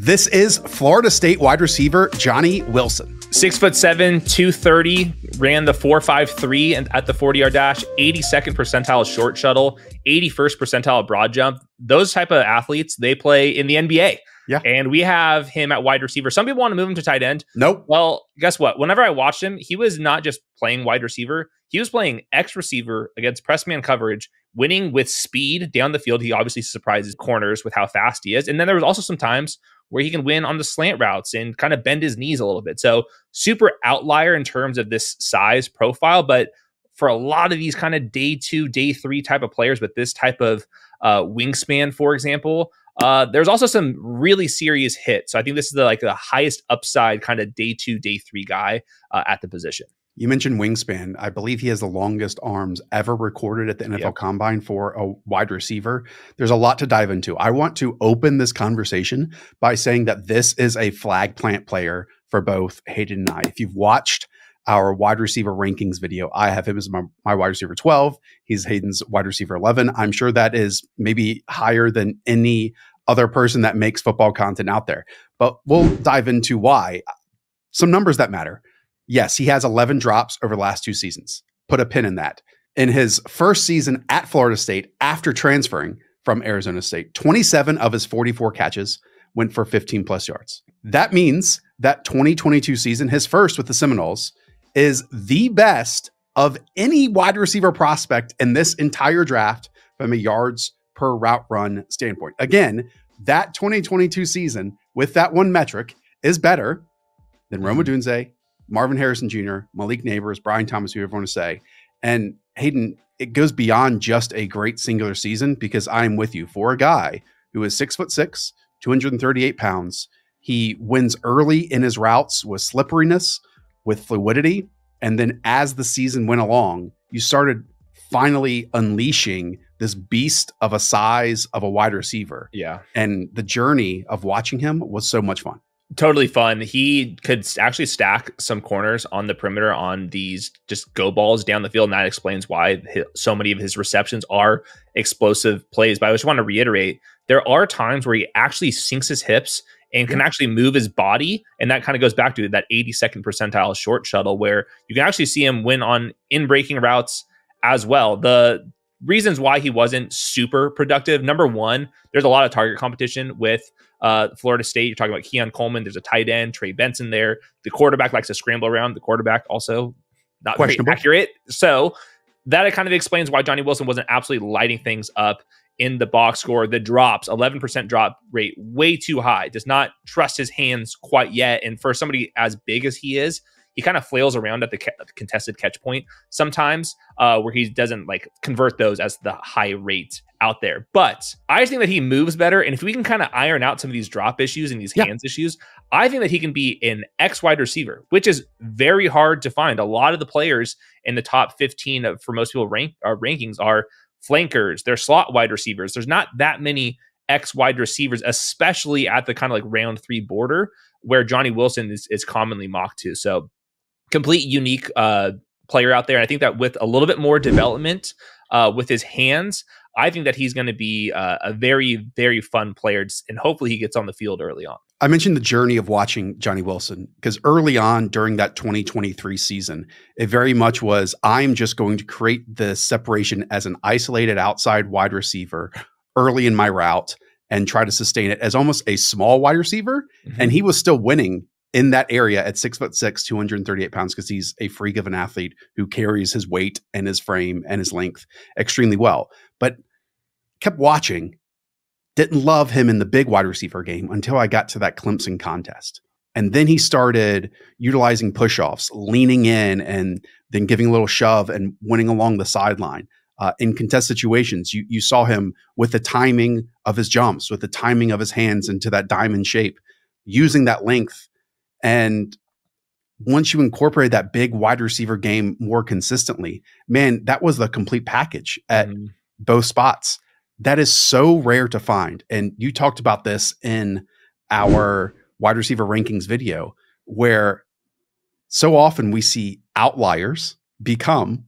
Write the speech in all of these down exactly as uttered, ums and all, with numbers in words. This is Florida State wide receiver Johnny Wilson. six foot seven, two thirty, ran the four five three and at the forty yard dash, eighty-second percentile short shuttle, eighty-first percentile broad jump. Those type of athletes, they play in the N B A. Yeah. And we have him at wide receiver. Some people want to move him to tight end. Nope. Well, guess what? Whenever I watched him, he was not just playing wide receiver. He was playing X receiver against press man coverage, winning with speed down the field. He obviously surprises corners with how fast he is. And then there was also some times where he can win on the slant routes and kind of bend his knees a little bit. So super outlier in terms of this size profile. But for a lot of these kind of day two, day three type of players with this type of uh, wingspan, for example, uh, there's also some really serious hits. So I think this is the, like the highest upside kind of day two, day three guy uh, at the position. You mentioned wingspan. I believe he has the longest arms ever recorded at the N F L yep. Combine for a wide receiver. There's a lot to dive into. I want to open this conversation by saying that this is a flag plant player for both Hayden and I. If you've watched our wide receiver rankings video, I have him as my, my wide receiver twelve. He's Hayden's wide receiver eleven. I'm sure that is maybe higher than any other person that makes football content out there. But we'll dive into why. Some numbers that matter. Yes, he has eleven drops over the last two seasons. Put a pin in that. In his first season at Florida State, after transferring from Arizona State, twenty-seven of his forty-four catches went for fifteen plus yards. That means that twenty twenty-two season, his first with the Seminoles, is the best of any wide receiver prospect in this entire draft from a yards per route run standpoint. Again, that twenty twenty-two season with that one metric is better than Roma Dunze, Marvin Harrison Junior, Malik Nabers, Brian Thomas, whoever you want to say. And Hayden, it goes beyond just a great singular season, because I'm with you. For a guy who is six foot six, two hundred thirty-eight pounds, he wins early in his routes with slipperiness, with fluidity. And then as the season went along, you started finally unleashing this beast of a size of a wide receiver. Yeah. And the journey of watching him was so much fun. Totally fun. He could actually stack some corners on the perimeter on these just go balls down the field. And that explains why so many of his receptions are explosive plays. But I just want to reiterate, there are times where he actually sinks his hips and can actually move his body. And that kind of goes back to that eighty-second percentile short shuttle, where you can actually see him win on in-breaking routes as well. The reasons why he wasn't super productive. Number one, there's a lot of target competition with uh, Florida State. You're talking about Keon Coleman. There's a tight end, Trey Benson there. The quarterback likes to scramble around. The quarterback also not very accurate. So that kind of explains why Johnny Wilson wasn't absolutely lighting things up in the box score. The drops, eleven percent drop rate, way too high. Does not trust his hands quite yet. And for somebody as big as he is, he kind of flails around at the ca contested catch point sometimes, uh, where he doesn't like convert those as the high rate out there. But I just think that he moves better. And if we can kind of iron out some of these drop issues and these yeah. hands issues, I think that he can be an X wide receiver, which is very hard to find. A lot of the players in the top fifteen of, for most people rank, uh, rankings are flankers. They're slot wide receivers. There's not that many X wide receivers, especially at the kind of like round three border where Johnny Wilson is, is commonly mocked to. So complete unique uh, player out there. And I think that with a little bit more development uh, with his hands, I think that he's going to be uh, a very, very fun player. And hopefully he gets on the field early on. I mentioned the journey of watching Johnny Wilson, because early on during that twenty twenty-three season, it very much was, I'm just going to create the separation as an isolated outside wide receiver early in my route and try to sustain it as almost a small wide receiver. Mm-hmm. And he was still winning in that area at six foot six, two hundred thirty-eight pounds, because he's a freak of an athlete who carries his weight and his frame and his length extremely well. But kept watching, didn't love him in the big wide receiver game until I got to that Clemson contest. And then he started utilizing push-offs, leaning in and then giving a little shove and winning along the sideline. Uh, in contest situations, you, you saw him with the timing of his jumps, with the timing of his hands into that diamond shape, using that length. And once you incorporate that big wide receiver game more consistently, man, that was the complete package at mm. both spots. That is so rare to find. And you talked about this in our wide receiver rankings video, where so often we see outliers become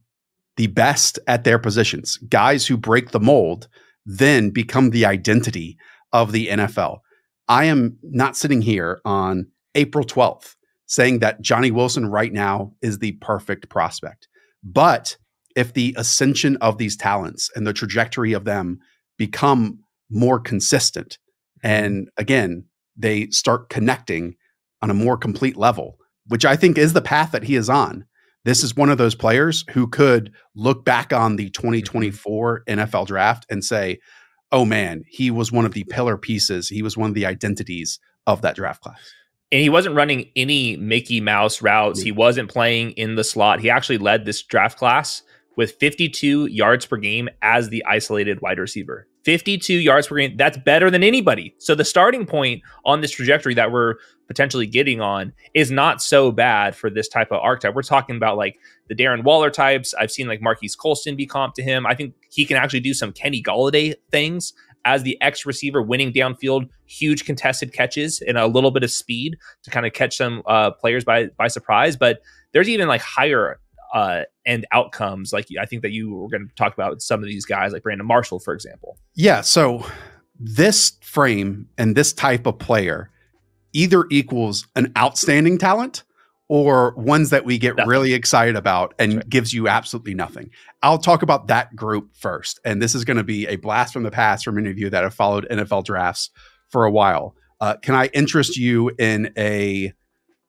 the best at their positions. Guys who break the mold then become the identity of the N F L. I am not sitting here on April twelfth saying that Johnny Wilson right now is the perfect prospect. But if the ascension of these talents and the trajectory of them become more consistent, and again, they start connecting on a more complete level, which I think is the path that he is on, this is one of those players who could look back on the twenty twenty-four N F L draft and say, oh man, he was one of the pillar pieces. He was one of the identities of that draft class. And he wasn't running any Mickey Mouse routes. He wasn't playing in the slot. He actually led this draft class with fifty-two yards per game as the isolated wide receiver. fifty-two yards per game. That's better than anybody. So the starting point on this trajectory that we're potentially getting on is not so bad for this type of archetype. We're talking about like the Darren Waller types. I've seen like Marquise Colston be comped to him. I think he can actually do some Kenny Galladay things as the X receiver, winning downfield, huge contested catches, and a little bit of speed to kind of catch some uh, players by by surprise. But there's even like higher uh, end outcomes. Like I think that you were going to talk about some of these guys, like Brandon Marshall, for example. Yeah. So this frame and this type of player either equals an outstanding talent or ones that we get nothing. really excited about and right. gives you absolutely nothing. I'll talk about that group first. And this is going to be a blast from the past from many of you that have followed N F L drafts for a while. Uh, can I interest you in a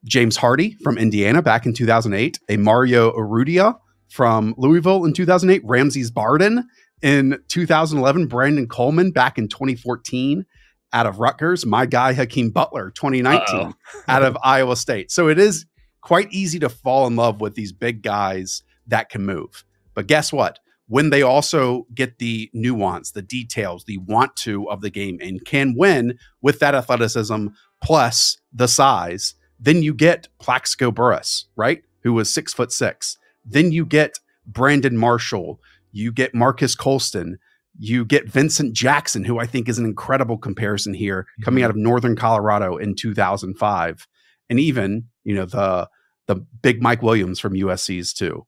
James Hardy from Indiana back in two thousand eight, a Mario Arudia from Louisville in two thousand eight, Ramses Barden in two thousand eleven, Brandon Coleman back in twenty fourteen, out of Rutgers, my guy Hakeem Butler twenty nineteen Uh-oh. out of Iowa State. So it is quite easy to fall in love with these big guys that can move. But guess what? When they also get the nuance, the details, the want to of the game and can win with that athleticism plus the size, then you get Plaxico Burress, right? Who was six foot six. Then you get Brandon Marshall. You get Marquise Colston. You get Vincent Jackson, who I think is an incredible comparison here, coming out of Northern Colorado in two thousand five. And even, you know, the the big Mike Williams from U S C's too.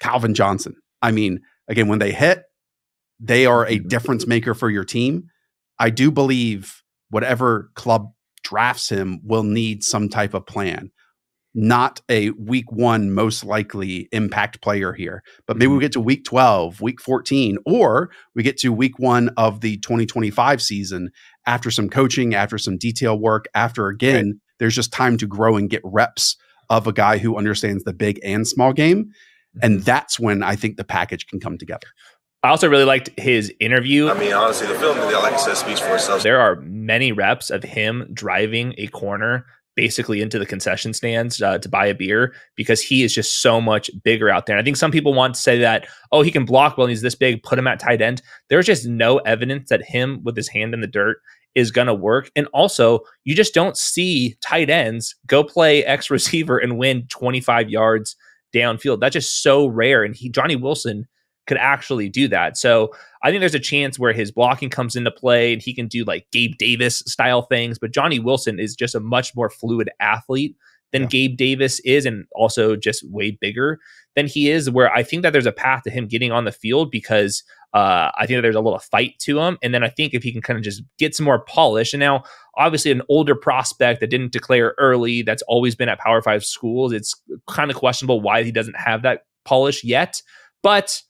Calvin Johnson. I mean, again, when they hit, they are a difference maker for your team. I do believe whatever club drafts him will need some type of plan. Not a week one, most likely impact player here, but maybe we get to week twelve, week fourteen, or we get to week one of the twenty twenty-five season after some coaching, after some detail work, after again, right. there's just time to grow and get reps of a guy who understands the big and small game. And that's when I think the package can come together. I also really liked his interview. I mean, honestly, the film, like I said, speaks for itself. There are many reps of him driving a corner basically into the concession stands uh, to buy a beer because he is just so much bigger out there. And I think some people want to say that, oh, he can block well, and he's this big, put him at tight end. There's just no evidence that him with his hand in the dirt is going to work. And also, you just don't see tight ends go play X receiver and win twenty-five yards downfield. That's just so rare. And he, Johnny Wilson, could actually do that. So I think there's a chance where his blocking comes into play and he can do like Gabe Davis style things. But Johnny Wilson is just a much more fluid athlete than yeah. Gabe Davis is, and also just way bigger than he is, where I think that there's a path to him getting on the field because uh, I think that there's a little fight to him. And then I think if he can kind of just get some more polish. And now, obviously, an older prospect that didn't declare early, that's always been at Power Five schools, it's kind of questionable why he doesn't have that polish yet. But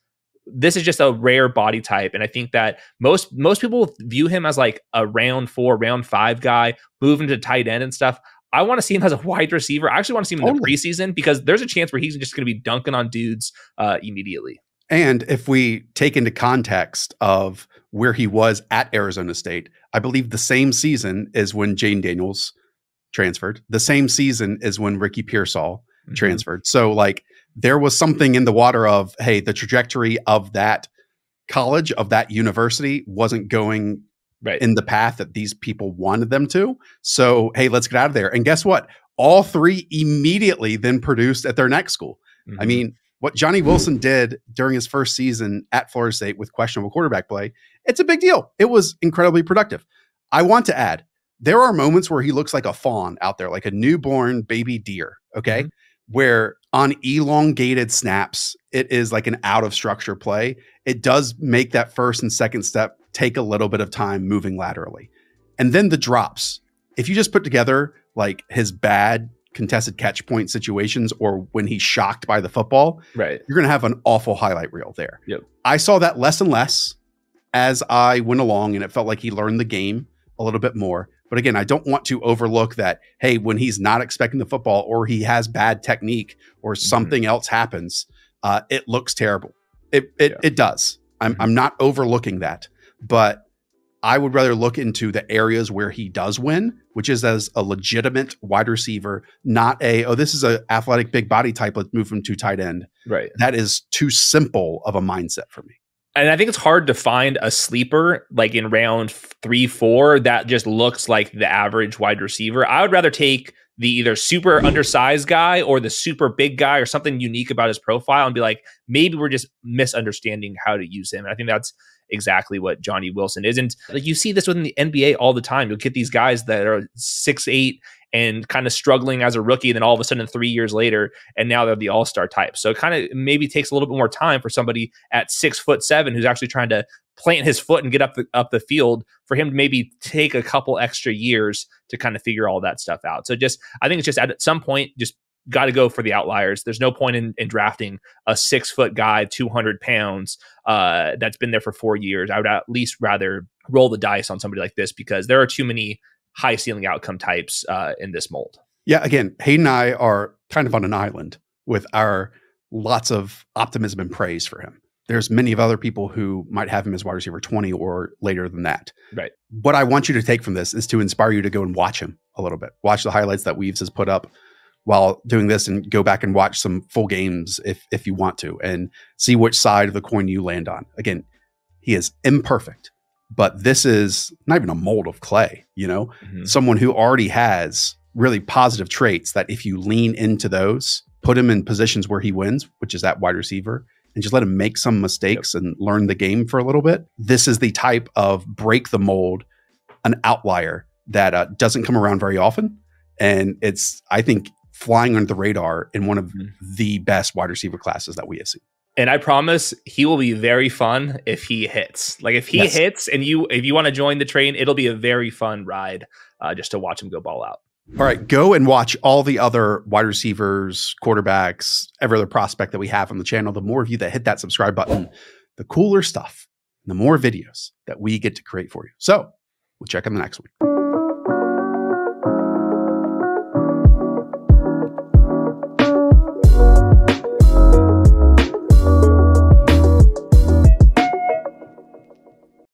this is just a rare body type. And I think that most most people view him as like a round four, round five guy, moving to tight end and stuff. I want to see him as a wide receiver. I actually want to see him in the preseason because there's a chance where he's just going to be dunking on dudes uh, immediately. And if we take into context of where he was at Arizona State, I believe the same season is when Jaden Daniels transferred. The same season is when Ricky Pearsall mm-hmm. transferred. So like, there was something in the water of, hey, the trajectory of that college, of that university wasn't going right. in the path that these people wanted them to. So, hey, let's get out of there. And guess what? All three immediately then produced at their next school. Mm-hmm. I mean, what Johnny Wilson did during his first season at Florida State with questionable quarterback play, it's a big deal. It was incredibly productive. I want to add, there are moments where he looks like a fawn out there, like a newborn baby deer, okay? Mm-hmm. Where on elongated snaps, it is like an out of structure play. It does make that first and second step take a little bit of time moving laterally. And then the drops. if you just put together like his bad contested catch point situations or when he's shocked by the football, right, you're going to have an awful highlight reel there. Yep. I saw that less and less as I went along, and it felt like he learned the game a little bit more. But again, I don't want to overlook that, hey, when he's not expecting the football or he has bad technique or something mm-hmm. else happens, uh, it looks terrible. It it, yeah. it does. I'm, mm-hmm. I'm not overlooking that. But I would rather look into the areas where he does win, which is as a legitimate wide receiver, not a, oh, this is an athletic big body type. Let's move him to tight end. Right. That is too simple of a mindset for me. And I think it's hard to find a sleeper like in round three, four, that just looks like the average wide receiver. I would rather take the either super undersized guy or the super big guy or something unique about his profile and be like, maybe we're just misunderstanding how to use him. And I think that's exactly what Johnny Wilson isn't. Like, you see this within the N B A all the time. You'll get these guys that are six eight and kind of struggling as a rookie, and then all of a sudden three years later, and now they're the all-star type. So it kind of maybe takes a little bit more time for somebody at six foot seven who's actually trying to plant his foot and get up the, up the field for him to maybe take a couple extra years to kind of figure all that stuff out. So just, I think it's just at some point, just got to go for the outliers. There's no point in, in drafting a six foot guy, two hundred pounds, uh, that's been there for four years. I would at least rather roll the dice on somebody like this because there are too many high ceiling outcome types uh, in this mold. Yeah. Again, Hayden and I are kind of on an island with our lots of optimism and praise for him. There's many of other people who might have him as wide receiver twenty or later than that. Right. What I want you to take from this is to inspire you to go and watch him a little bit. Watch the highlights that Weaves has put up while doing this, and go back and watch some full games if if you want to, and see which side of the coin you land on. Again, he is imperfect, but this is not even a mold of clay, you know, mm-hmm. someone who already has really positive traits that if you lean into those, put him in positions where he wins, which is that wide receiver, and just let him make some mistakes yep. and learn the game for a little bit. This is the type of break the mold, an outlier that uh, doesn't come around very often. And it's, I think, flying under the radar in one of the best wide receiver classes that we have seen. And I promise he will be very fun if he hits. Like if he yes. hits and you, if you want to join the train, it'll be a very fun ride uh, just to watch him go ball out. All right. Go and watch all the other wide receivers, quarterbacks, every other prospect that we have on the channel. The more of you that hit that subscribe button, the cooler stuff, the more videos that we get to create for you. So we'll check on the next one.